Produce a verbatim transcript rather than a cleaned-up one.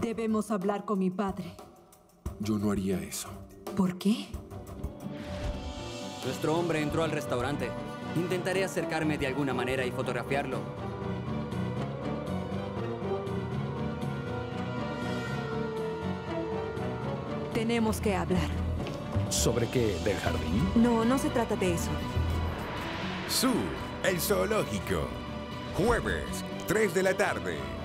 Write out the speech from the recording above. Debemos hablar con mi padre. Yo no haría eso. ¿Por qué? Nuestro hombre entró al restaurante. Intentaré acercarme de alguna manera y fotografiarlo. Tenemos que hablar. ¿Sobre qué? ¿Del jardín? No, no se trata de eso. Zoo, el zoológico. Jueves, tres de la tarde.